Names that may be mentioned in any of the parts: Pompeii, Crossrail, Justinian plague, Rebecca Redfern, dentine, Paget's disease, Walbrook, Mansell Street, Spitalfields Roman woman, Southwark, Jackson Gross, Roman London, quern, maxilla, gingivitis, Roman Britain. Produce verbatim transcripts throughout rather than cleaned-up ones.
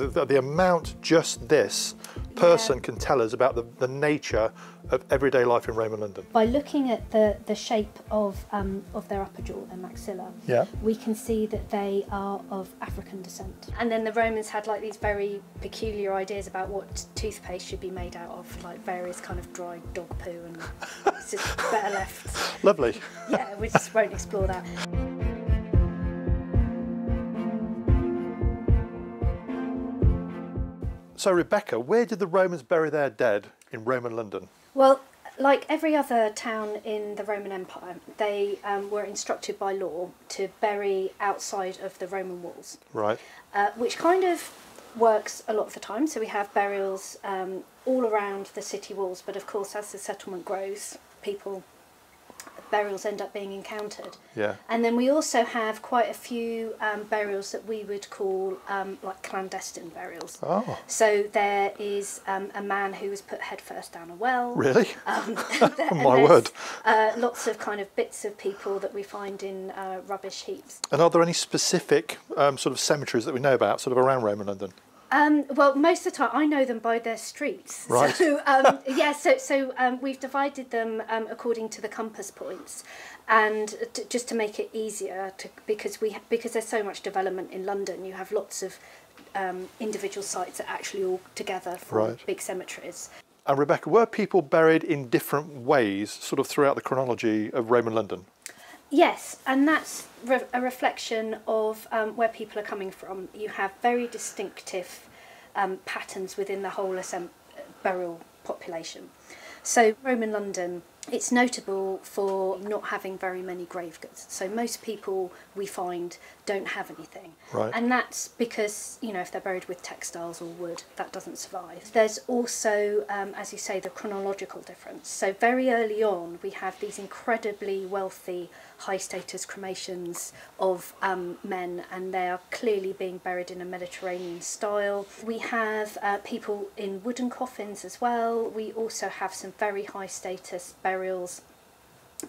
The, the, the amount just this person yeah. can tell us about the, the nature of everyday life in Roman London. By looking at the, the shape of, um, of their upper jaw, their maxilla, yeah. we can see that they are of African descent. And then the Romans had like these very peculiar ideas about what toothpaste should be made out of, like various kind of dried dog poo and it's just better left. Lovely. Yeah, we just won't explore that. So Rebecca, where did the Romans bury their dead in Roman London? Well, like every other town in the Roman Empire, they um, were instructed by law to bury outside of the Roman walls. Right. Uh, which kind of works a lot of the time. So we have burials um, all around the city walls, but of course as the settlement grows, people burials end up being encountered. Yeah. And then we also have quite a few um, burials that we would call um, like clandestine burials. Oh. So there is um, a man who was put headfirst down a well. Really? Um, there, My word. Uh, lots of kind of bits of people that we find in uh, rubbish heaps. And are there any specific um, sort of cemeteries that we know about sort of around Roman London? Um, well, most of the time I know them by their streets. Right. So, um, yeah, so, so um, we've divided them um, according to the compass points, and to, just to make it easier, to, because we because there's so much development in London, you have lots of um, individual sites that actually all together form right. big cemeteries. And Rebecca, were people buried in different ways, sort of throughout the chronology of Roman London? Yes, and that's re a reflection of um, where people are coming from. You have very distinctive um, patterns within the whole burial population. So Roman London, it's notable for not having very many grave goods. So most people we find don't have anything. Right. And that's because, you know, if they're buried with textiles or wood, that doesn't survive. There's also, um, as you say, the chronological difference. So very early on, we have these incredibly wealthy, high-status cremations of um, men, and they are clearly being buried in a Mediterranean style. We have uh, people in wooden coffins as well. We also have some very high-status burials Burials,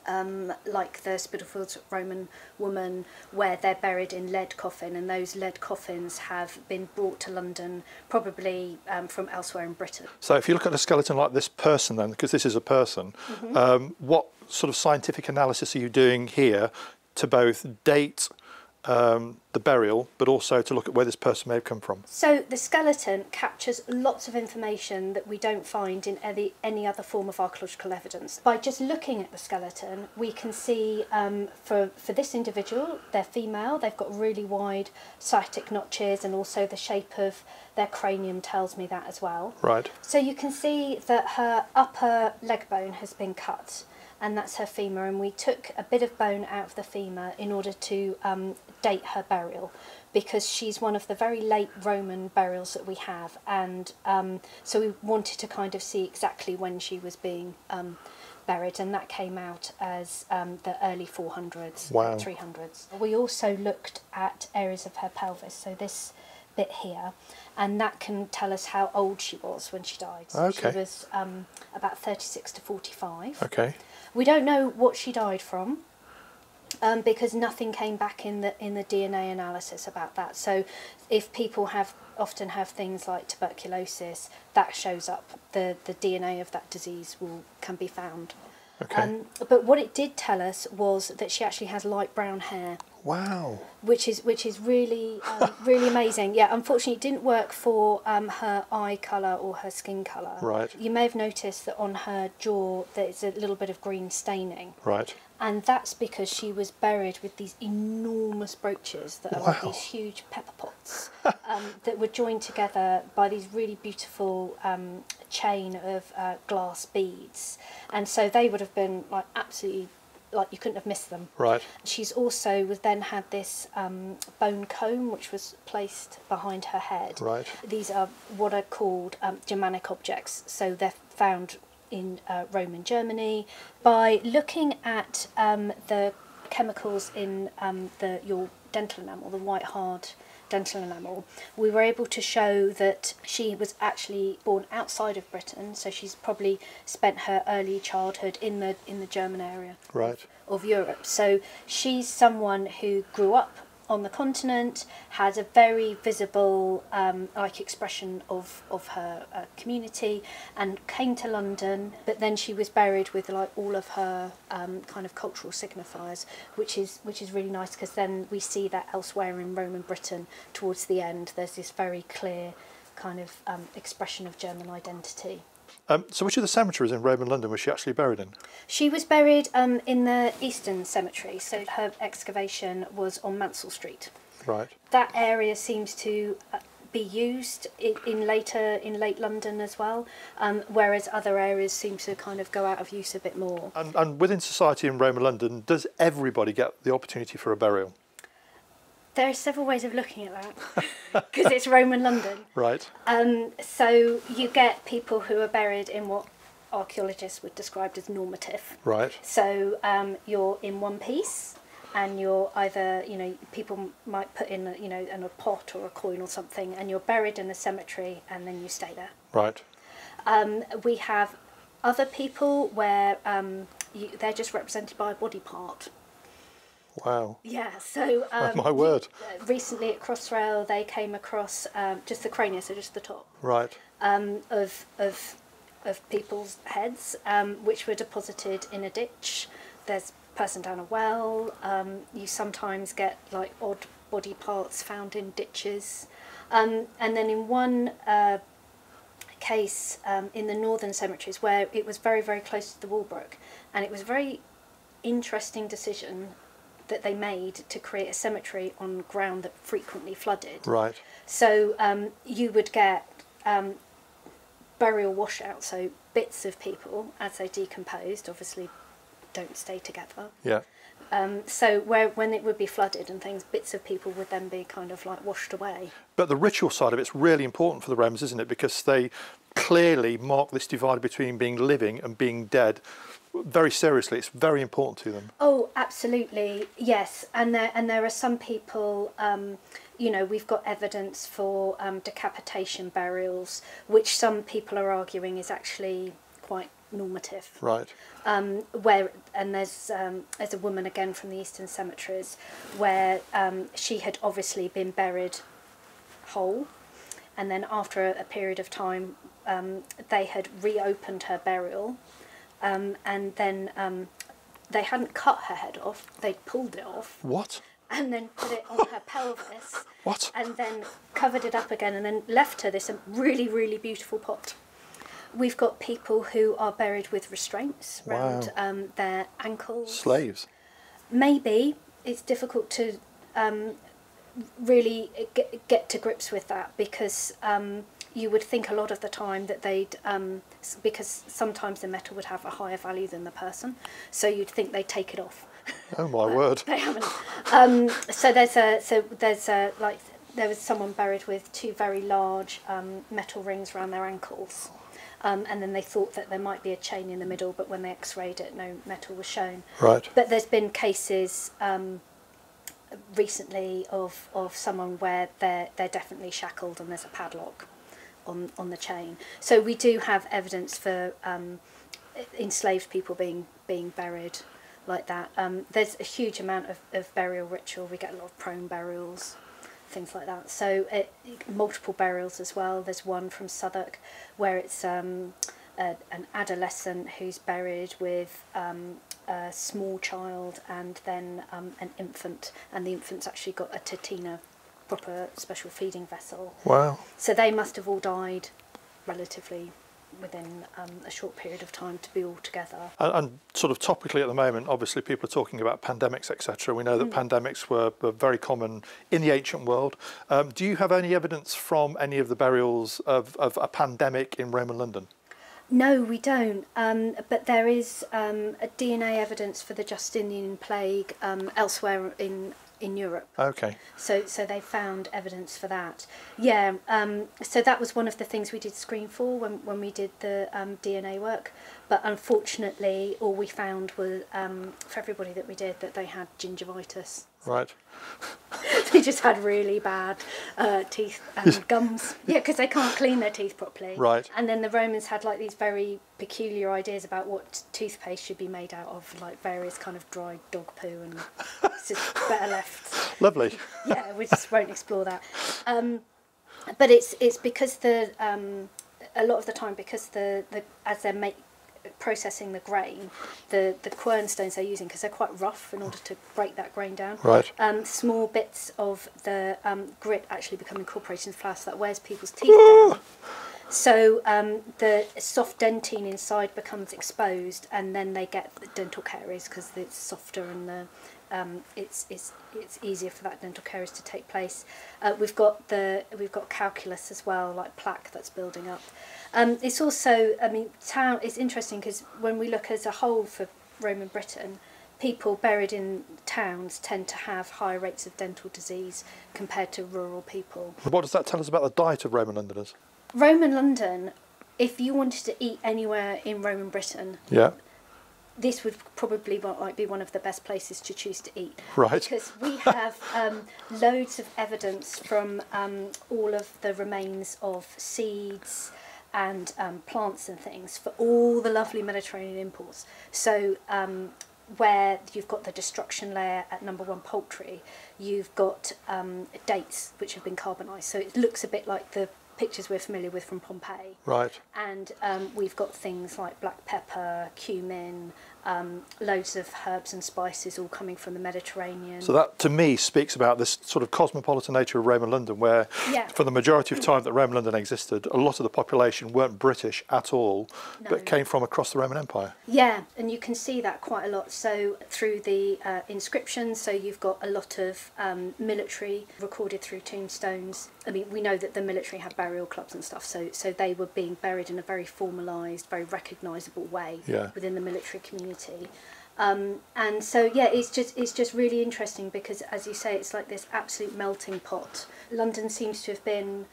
um, like the Spitalfields Roman woman, where they're buried in lead coffin, and those lead coffins have been brought to London, probably um, from elsewhere in Britain. So if you look at a skeleton like this person then, because this is a person, mm-hmm. um, what sort of scientific analysis are you doing here to both date Um, the burial, but also to look at where this person may have come from? So the skeleton captures lots of information that we don't find in any, any other form of archaeological evidence. By just looking at the skeleton, we can see um, for, for this individual, they're female, they've got really wide sciatic notches, and also the shape of their cranium tells me that as well. Right. So you can see that her upper leg bone has been cut, and that's her femur, and we took a bit of bone out of the femur in order to um, date her burial, because she's one of the very late Roman burials that we have, and um, so we wanted to kind of see exactly when she was being um, buried, and that came out as um, the early four hundreds, wow. three hundreds. We also looked at areas of her pelvis, so this bit here, and that can tell us how old she was when she died. So okay. She was um, about thirty-six to forty-five. Okay. We don't know what she died from, um, because nothing came back in the in the D N A analysis about that. So if people have often have things like tuberculosis, that shows up. The, the D N A of that disease will can be found. Okay. Um, but what it did tell us was that she actually has light brown hair. Wow. Which is which is really um, really amazing. Yeah, unfortunately, it didn't work for um, her eye colour or her skin colour. Right. You may have noticed that on her jaw there's a little bit of green staining. Right. And that's because she was buried with these enormous brooches that are wow. like these huge pepper pots um, that were joined together by these really beautiful um, chain of uh, glass beads. And so they would have been like absolutely, like you couldn't have missed them. Right. She's also was then had this um, bone comb which was placed behind her head. Right. These are what are called um, Germanic objects. So they're found in uh, Roman Germany. By looking at um, the chemicals in um, the your dental enamel, the white hard dental enamel, we were able to show that she was actually born outside of Britain, so she's probably spent her early childhood in the in the German area right. of Europe. So she's someone who grew up on the continent, had a very visible um, like expression of, of her uh, community, and came to London, but then she was buried with like all of her um, kind of cultural signifiers, which is which is really nice, because then we see that elsewhere in Roman Britain towards the end there's this very clear kind of um, expression of German identity. Um, so which of the cemeteries in Roman London was she actually buried in? She was buried um, in the Eastern Cemetery, so her excavation was on Mansell Street. Right. That area seems to be used in, in later in late London as well, um, whereas other areas seem to kind of go out of use a bit more. And, and within society in Roman London, does everybody get the opportunity for a burial? There are several ways of looking at that, because it's Roman London. Right. Um, so you get people who are buried in what archaeologists would describe as normative. Right. So um, you're in one piece, and you're either, you know, people might put in, a, you know, in a pot or a coin or something, and you're buried in a cemetery, and then you stay there. Right. Um, we have other people where um, you, they're just represented by a body part. Wow. Yeah, so... Um, My word. Recently at Crossrail they came across um, just the crania, so just the top. Right. Um, of, of, of people's heads, um, which were deposited in a ditch. There's a person down a well. Um, you sometimes get like odd body parts found in ditches. Um, and then in one uh, case um, in the northern cemeteries where it was very, very close to the Walbrook, and it was a very interesting decision that they made to create a cemetery on ground that frequently flooded. Right. So um, you would get um, burial washout, so bits of people as they decomposed, obviously don't stay together. Yeah. Um, so where when it would be flooded and things, bits of people would then be kind of like washed away. But the ritual side of it's really important for the Romans, isn't it? Because they clearly mark this divide between being living and being dead very seriously. It's very important to them. Oh, absolutely, yes. And there and there are some people, um, you know, we've got evidence for um, decapitation burials, which some people are arguing is actually quite normative. Right. Um, where and there's um, there's a woman again from the Eastern Cemeteries where um, she had obviously been buried whole, and then after a, a period of time, um, they had reopened her burial. Um, and then um, they hadn't cut her head off, they'd pulled it off. What? And then put it on her pelvis. What? And then covered it up again and then left her this really, really beautiful pot. We've got people who are buried with restraints around wow. um, their ankles. Slaves? Maybe. It's difficult to um, really get, get to grips with that, because... Um, you would think a lot of the time that they'd, um, because sometimes the metal would have a higher value than the person, so you'd think they'd take it off. Oh my word! They haven't. Um, so there's a, so there's a, like there was someone buried with two very large um, metal rings around their ankles, um, and then they thought that there might be a chain in the middle, but when they X-rayed it, no metal was shown. Right. But there's been cases. Um, recently of of someone where they're they're definitely shackled and there's a padlock on on the chain. So we do have evidence for um, enslaved people being being buried like that. Um, there's a huge amount of, of burial ritual. We get a lot of prone burials, things like that. So it, multiple burials as well. There's one from Southwark where it's um, a, an adolescent who's buried with um, a small child and then um, an infant, and the infant's actually got a tatina, proper special feeding vessel. Wow. So they must have all died relatively within um, a short period of time to be all together. And, and sort of topically at the moment, obviously people are talking about pandemics, et cetera. We know that mm. pandemics were, were very common in the ancient world. Um, do you have any evidence from any of the burials of, of a pandemic in Roman London? No, we don't, um, but there is um, a D N A evidence for the Justinian plague um, elsewhere in in Europe. Okay. So so they found evidence for that. Yeah, um, so that was one of the things we did screen for when, when we did the um, D N A work, but unfortunately all we found was, um, for everybody that we did, that they had gingivitis. Right. They just had really bad uh, teeth and gums. Yeah, because they can't clean their teeth properly. Right. And then the Romans had like these very peculiar ideas about what toothpaste should be made out of, like various kind of dried dog poo, and it's just better left. Lovely. Yeah, we just won't explore that. Um, but it's it's because the um, a lot of the time because the the as they're making processing the grain, the the quern stones they're using, because they're quite rough in order to break that grain down. Right. Um, small bits of the um, grit actually become incorporated in flour, so that wears people's teeth down. So um, the soft dentine inside becomes exposed, and then they get the dental caries because it's softer and the um, it's it's it's easier for that dental caries to take place. Uh, we've got the we've got calculus as well, like plaque that's building up. Um, it's also, I mean, town. It's interesting because when we look as a whole for Roman Britain, people buried in towns tend to have higher rates of dental disease compared to rural people. What does that tell us about the diet of Roman Londoners? Roman London, if you wanted to eat anywhere in Roman Britain, yeah, this would probably like be one of the best places to choose to eat. Right. Because we have um, loads of evidence from um, all of the remains of seeds and um, plants and things for all the lovely Mediterranean imports. So um, where you've got the destruction layer at number one poultry, you've got um, dates which have been carbonised. So it looks a bit like the pictures we're familiar with from Pompeii. Right. And um, we've got things like black pepper, cumin, um, loads of herbs and spices all coming from the Mediterranean. So that to me speaks about this sort of cosmopolitan nature of Roman London, where yeah. for the majority of time that Roman London existed, a lot of the population weren't British at all, no. but came from across the Roman Empire. Yeah, and you can see that quite a lot. So through the uh, inscriptions, so you've got a lot of um, military recorded through tombstones. I mean, we know that the military had burial clubs and stuff, so so they were being buried in a very formalised, very recognisable way yeah. within the military community. Um, and so yeah, it's just it's just really interesting because, as you say, it's like this absolute melting pot. London seems to have been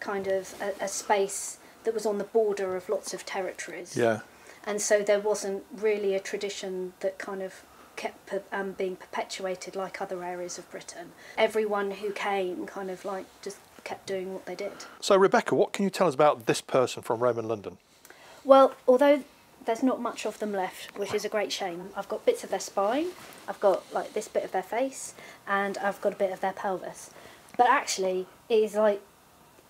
kind of a, a space that was on the border of lots of territories. Yeah. And so there wasn't really a tradition that kind of kept per, um, being perpetuated like other areas of Britain. Everyone who came kind of like just kept doing what they did. So Rebecca, what can you tell us about this person from Roman London? Well, although there's not much of them left, which is a great shame. I've got bits of their spine, I've got like this bit of their face, and I've got a bit of their pelvis. But actually, it is like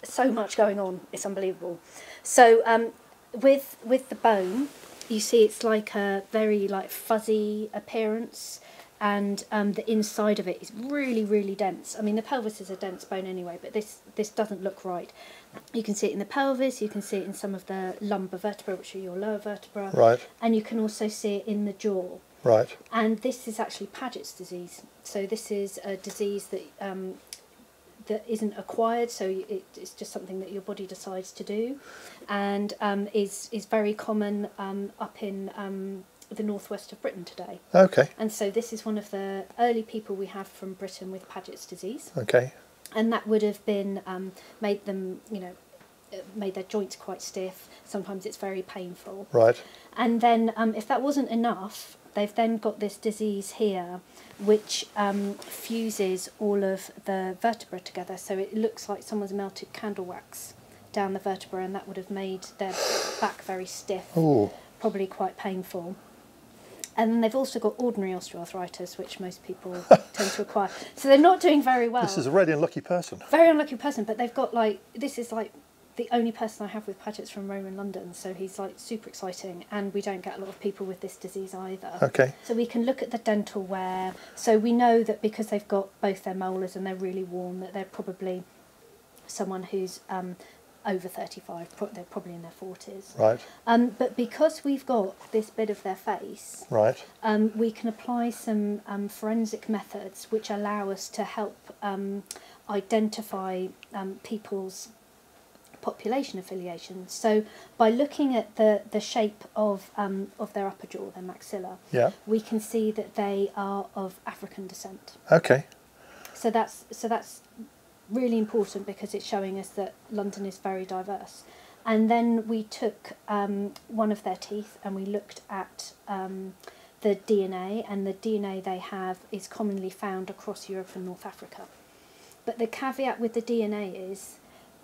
so much going on, it's unbelievable. So um, with with the bone, you see it's like a very like fuzzy appearance, and um, the inside of it is really, really dense. I mean, the pelvis is a dense bone anyway, but this, this doesn't look right. You can see it in the pelvis, you can see it in some of the lumbar vertebrae, which are your lower vertebra. Right. And you can also see it in the jaw. Right. And this is actually Paget's disease. So this is a disease that, um, that isn't acquired, so it, it's just something that your body decides to do, and um, is, is very common um, up in... Um, the northwest of Britain today. Okay. And so this is one of the early people we have from Britain with Paget's disease. Okay. And that would have been um, made them, you know, made their joints quite stiff. Sometimes it's very painful. Right. And then um, if that wasn't enough, they've then got this disease here, which um, fuses all of the vertebrae together. So it looks like someone's melted candle wax down the vertebra, and that would have made their back very stiff. Ooh. Probably quite painful. And then they've also got ordinary osteoarthritis, which most people tend to acquire. So they're not doing very well. This is a really unlucky person. Very unlucky person, but they've got like, this is like the only person I have with Paget's from Roman London, so he's like super exciting, and we don't get a lot of people with this disease either. Okay. So we can look at the dental wear. So we know that because they've got both their molars and they're really worn, that they're probably someone who's... Um, over thirty-five, they're probably in their forties. Right. Um, but because we've got this bit of their face, right. um, we can apply some um, forensic methods which allow us to help um, identify um, people's population affiliation. So by looking at the, the shape of, um, of their upper jaw, their maxilla, yeah. we can see that they are of African descent. Okay. So that's... So that's really important because it's showing us that London is very diverse. And then we took um, one of their teeth and we looked at um, the D N A, and the D N A they have is commonly found across Europe and North Africa. But the caveat with the D N A is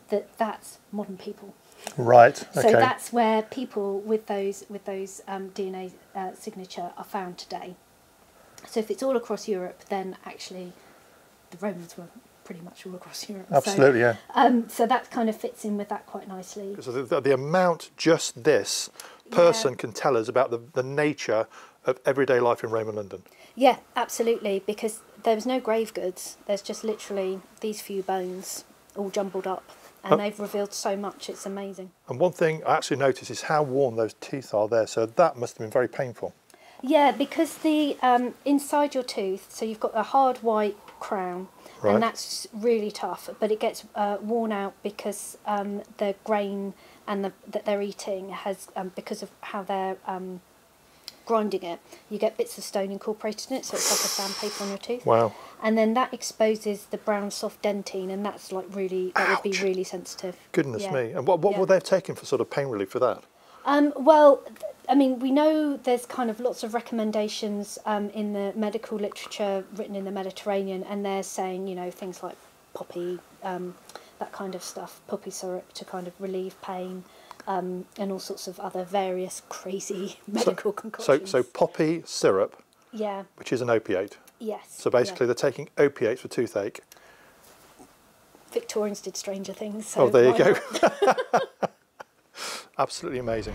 that that's modern people. Right. Okay. So that's where people with those with those um, D N A uh, signature are found today. So if it's all across Europe, then actually the Romans were pretty much all across Europe. Absolutely, so, yeah. Um, so that kind of fits in with that quite nicely. Because the, the, the amount just this person yeah. can tell us about the, the nature of everyday life in Roman London. Yeah, absolutely, because there was no grave goods. There's just literally these few bones all jumbled up. And um, they've revealed so much, it's amazing. And one thing I actually noticed is how worn those teeth are there. So that must have been very painful. Yeah, because the um, inside your tooth, so you've got a hard white crown, right. and that's really tough, but it gets uh, worn out because um, the grain and the, that they're eating has, um, because of how they're um, grinding it, you get bits of stone incorporated in it, so it's like a sandpaper on your tooth. Wow. And then that exposes the brown soft dentine, and that's like really, that Ouch. would be really sensitive. Goodness yeah. me. And what, what yeah. were they taking for sort of pain relief for that? Um, well, I mean, we know there's kind of lots of recommendations um, in the medical literature written in the Mediterranean, and they're saying, you know, things like poppy, um, that kind of stuff, poppy syrup to kind of relieve pain, um, and all sorts of other various crazy medical so, concoctions. So, so poppy syrup, yeah, which is an opiate. Yes. So basically, yeah. they're taking opiates for toothache. Victorians did stranger things. So oh, there you go. Absolutely amazing.